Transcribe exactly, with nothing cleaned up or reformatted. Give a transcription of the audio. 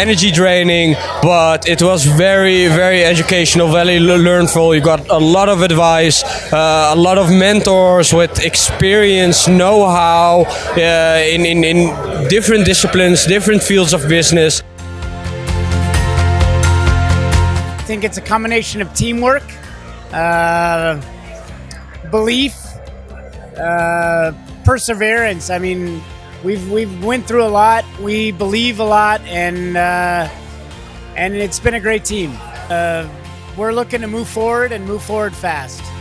energy draining, but it was very, very educational, very learnful. You got a lot of advice, uh, a lot of mentors with experience, know-how uh, in, in, in different disciplines, different fields of business. I think it's a combination of teamwork, uh, belief, uh, perseverance. I mean, We've we've went through a lot. We believe a lot, and uh, and it's been a great team. Uh, we're looking to move forward and move forward fast.